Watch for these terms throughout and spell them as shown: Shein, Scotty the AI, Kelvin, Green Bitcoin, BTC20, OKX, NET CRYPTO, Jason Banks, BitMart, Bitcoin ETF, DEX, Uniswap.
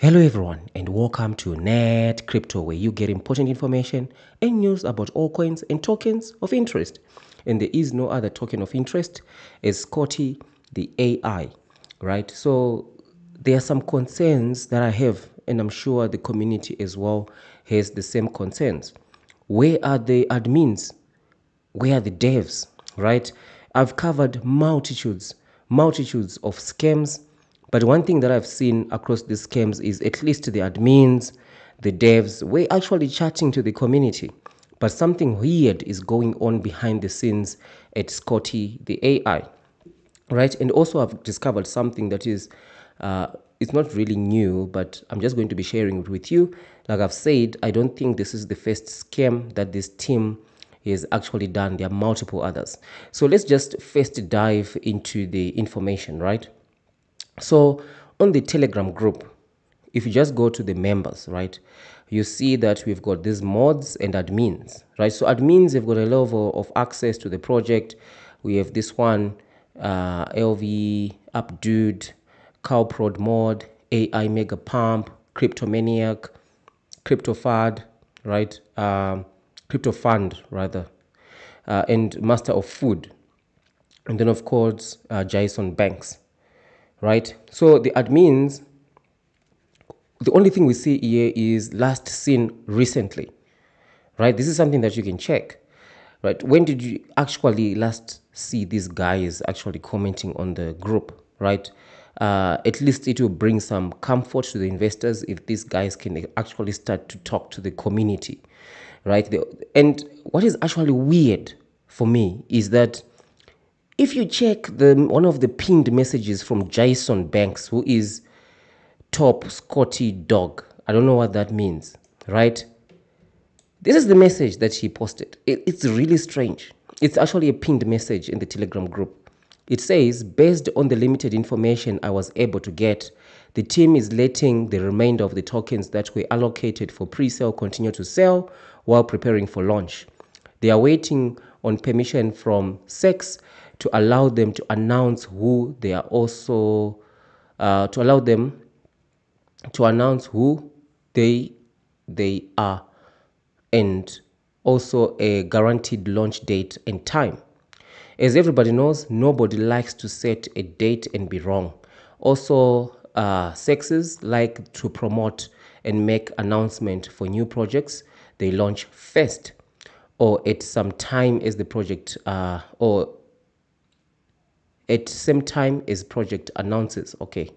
Hello everyone and welcome to Net Crypto, where you get important information and news about all coins and tokens of interest. And there is no other token of interest as Scotty the AI, right? So there are some concerns that I have, and I'm sure the community as well has the same concerns. Where are the admins? Where are the devs, right? I've covered multitudes of scams. But one thing that I've seen across these scams is at least the admins, the devs, we're actually chatting to the community. But something weird is going on behind the scenes at Scotty the AI, right? And also I've discovered something that is, it's not really new, but I'm just going to be sharing it with you. Like I've said, I don't think this is the first scam that this team is actually done. There are multiple others. So let's just first dive into the information, right? So on the Telegram group, if you just go to the members, right, you see that we've got these mods and admins, right? So admins have got a level of access to the project. We have this one, LV, Updude, Cowprod Mod, AI Mega Pump, Cryptomaniac, CryptoFund, right? CryptoFund, rather, and Master of Food. And then, of course, Jason Banks. Right, so the admins, the only thing we see here is last seen recently, right? This is something that you can check, right? When did you actually last see these guys actually commenting on the group, right? At least it will bring some comfort to the investors if these guys can actually start to talk to the community, right? And what is actually weird for me is that if you check one of the pinned messages from Jason Banks, who is top Scotty dog, I don't know what that means, right? This is the message that he posted. It's really strange. It's actually a pinned message in the Telegram group. It says, based on the limited information I was able to get, the team is letting the remainder of the tokens that were allocated for pre-sale continue to sell while preparing for launch. They are waiting on permission from SEX to allow them to announce who they are also, to announce who they are, and also a guaranteed launch date and time. As everybody knows, nobody likes to set a date and be wrong. Also, sexes like to promote and make announcement for new projects they launch first, or at some time as the project, or at same time as project announces. Okay,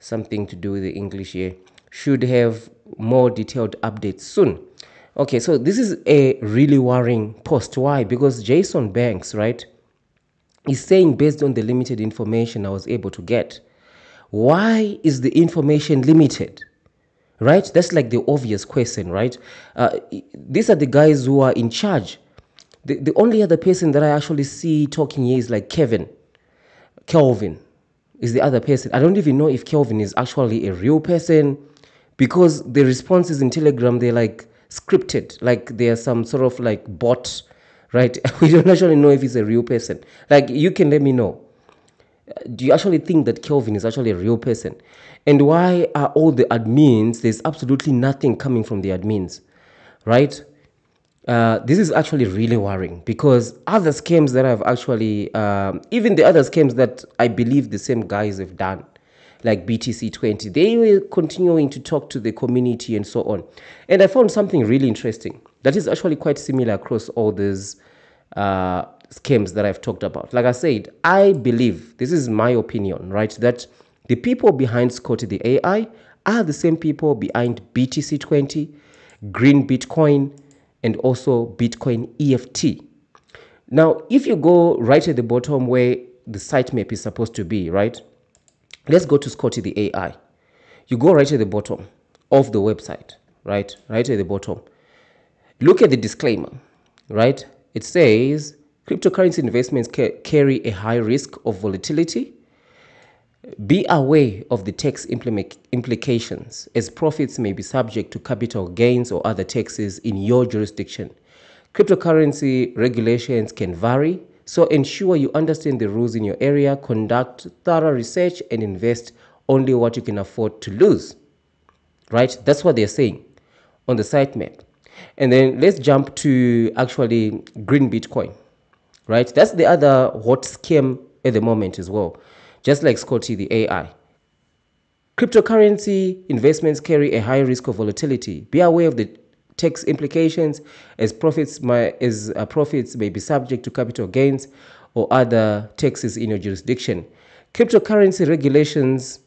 something to do with the English here. Should have more detailed updates soon. Okay, so this is a really worrying post. Why? Because Jason Banks, right, is saying based on the limited information I was able to get. Why is the information limited, right? That's like the obvious question, right? These are the guys who are in charge. The only other person that I actually see talking here is like Kelvin is the other person. I don't even know if Kelvin is actually a real person, because the responses in Telegram, they're like scripted, like they are some sort of like bot, right? We don't actually know if he's a real person. Like, you can let me know. Do you actually think that Kelvin is actually a real person? And why are all the admins, there's absolutely nothing coming from the admins, right? This is actually really worrying, because other scams that I've actually, even the other scams that I believe the same guys have done, like BTC20, they were continuing to talk to the community and so on. And I found something really interesting that is actually quite similar across all these scams that I've talked about. Like I said, I believe, this is my opinion, right, that the people behind Scotty the AI are the same people behind BTC20, Green Bitcoin, and also Bitcoin EFT. Now, if you go right at the bottom where the sitemap is supposed to be, right? Let's go to Scotty the AI. You go right at the bottom of the website, right? Right at the bottom. Look at the disclaimer, right? It says, cryptocurrency investments carry a high risk of volatility. Be aware of the tax implications, as profits may be subject to capital gains or other taxes in your jurisdiction. Cryptocurrency regulations can vary, so ensure you understand the rules in your area, conduct thorough research, and invest only what you can afford to lose. right? That's what they're saying on the sitemap. And then let's jump to actually Green Bitcoin, right? That's the other hot scam at the moment as well, just like Scotty the AI. Cryptocurrency investments carry a high risk of volatility. Be aware of the tax implications, as profits may be subject to capital gains or other taxes in your jurisdiction. Cryptocurrency regulations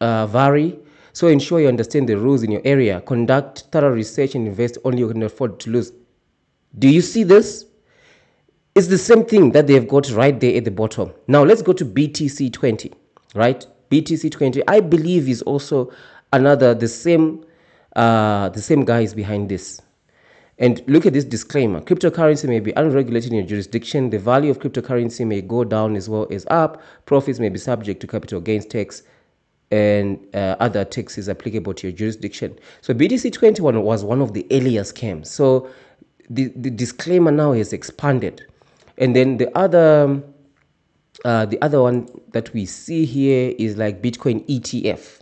vary, so ensure you understand the rules in your area. Conduct thorough research and invest only you can afford to lose. Do you see this? It's the same thing that they've got right there at the bottom. Now let's go to BTC20, right? BTC20, I believe, is also another, the same guy is behind this. And look at this disclaimer. Cryptocurrency may be unregulated in your jurisdiction. The value of cryptocurrency may go down as well as up. Profits may be subject to capital gains tax and other taxes applicable to your jurisdiction. So BTC21 was one of the earlier scams. So the disclaimer now has expanded. And then the other one that we see here is like Bitcoin ETF,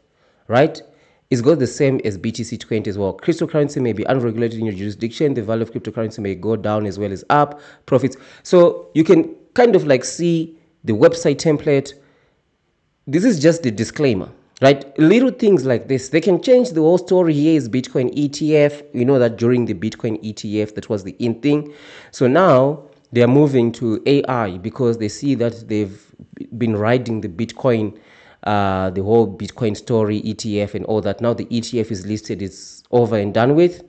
right? It's got the same as BTC20 as well. Cryptocurrency may be unregulated in your jurisdiction. The value of cryptocurrency may go down as well as up. Profits. So you can kind of like see the website template. This is just the disclaimer, right? Little things like this, they can change the whole story. Here is Bitcoin ETF. You know that during the Bitcoin ETF, that was the in thing. So now they are moving to AI because they see that they've been riding the Bitcoin the whole Bitcoin story, ETF and all that. Now the ETF is listed, it's over and done with.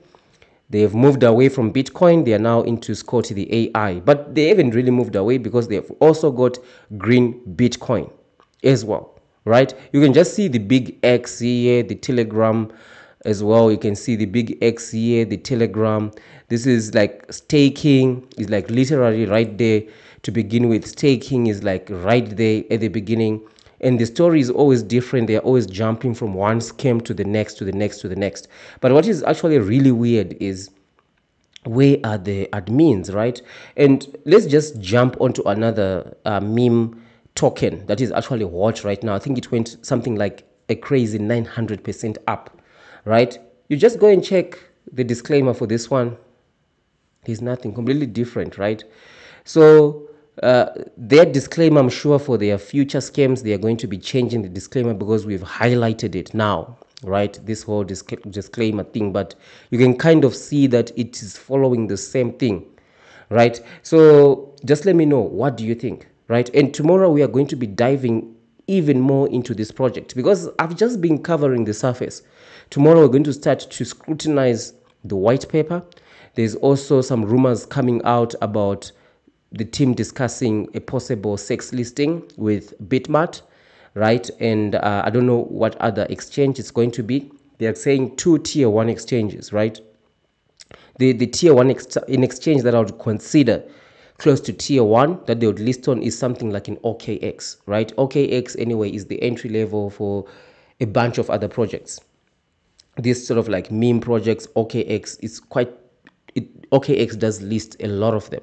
They have moved away from Bitcoin. They are now into Scotty the AI, but they haven't really moved away because they have also got Green Bitcoin as well, right? You can just see the big X here, the Telegram as well. You can see the big X here, the Telegram. This is like staking, is like literally right there to begin with. Staking is like right there at the beginning. And the story is always different. They're always jumping from one scam to the next, to the next, to the next. But what is actually really weird is, where are the admins, right? And let's just jump onto another meme token that is actually hot right now. I think it went something like a crazy 900% up, right? You just go and check the disclaimer for this one. There's nothing, completely different, right? So their disclaimer, I'm sure for their future scams, they are going to be changing the disclaimer because we've highlighted it now, right? This whole disclaimer thing, but you can kind of see that it is following the same thing, right? So just let me know, what do you think, right? And tomorrow we are going to be diving even more into this project because I've just been covering the surface. Tomorrow we're going to start to scrutinize the white paper. There's also some rumors coming out about the team discussing a possible sex listing with BitMart, right? And I don't know what other exchange it's going to be. They are saying two tier one exchanges, right? The tier one exchange that I would consider close to tier one that they would list on is something like an OKX, right? OKX anyway is the entry level for a bunch of other projects. This sort of like meme projects, OKX is quite, OKX does list a lot of them,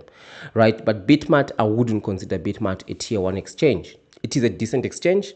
right? But BitMart, I wouldn't consider BitMart a tier one exchange. It is a decent exchange,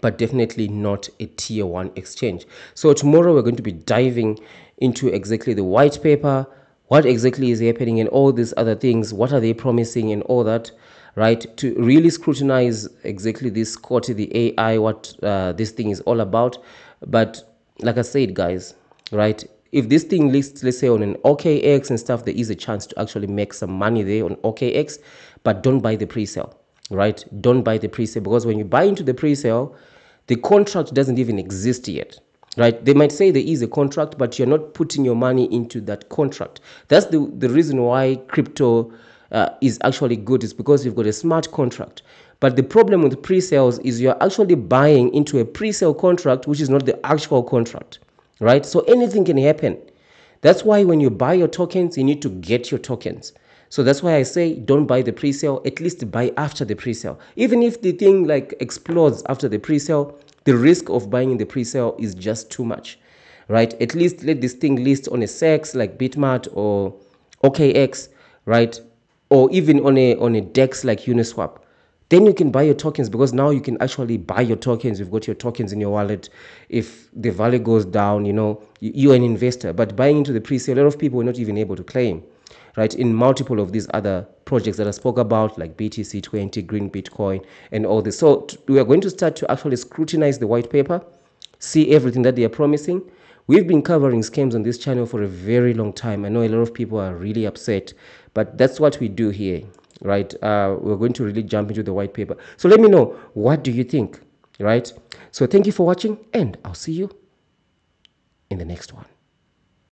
but definitely not a tier one exchange. So tomorrow we're going to be diving into exactly the white paper, what exactly is happening and all these other things, what are they promising and all that, right? To really scrutinize exactly this Scotty the AI, what this thing is all about. But like I said, guys, right? If this thing lists, let's say, on an OKX and stuff, there is a chance to actually make some money there on OKX, but don't buy the pre-sale, right? Don't buy the pre-sale, because when you buy into the pre-sale, the contract doesn't even exist yet, right? They might say there is a contract, but you're not putting your money into that contract. That's the reason why crypto is actually good, is because you've got a smart contract. But the problem with pre-sales is you're actually buying into a pre-sale contract, which is not the actual contract. Right? So anything can happen. That's why when you buy your tokens, you need to get your tokens. So that's why I say don't buy the pre-sale, at least buy after the pre-sale. Even if the thing like explodes after the pre-sale, the risk of buying the pre-sale is just too much, right? At least let this thing list on a SEX like BitMart or OKX, right? Or even on a DEX like Uniswap. Then you can buy your tokens, because now you can actually buy your tokens. You've got your tokens in your wallet. If the value goes down, you know, you're an investor. But buying into the pre-sale, a lot of people are not even able to claim, right? In multiple of these other projects that I spoke about, like BTC20, Green Bitcoin, and all this. So we are going to start to actually scrutinize the white paper, see everything that they are promising. We've been covering scams on this channel for a very long time. I know a lot of people are really upset, but that's what we do here, right? We're going to really jump into the white paper. So let me know, what do you think, right? So thank you for watching, and I'll see you in the next one.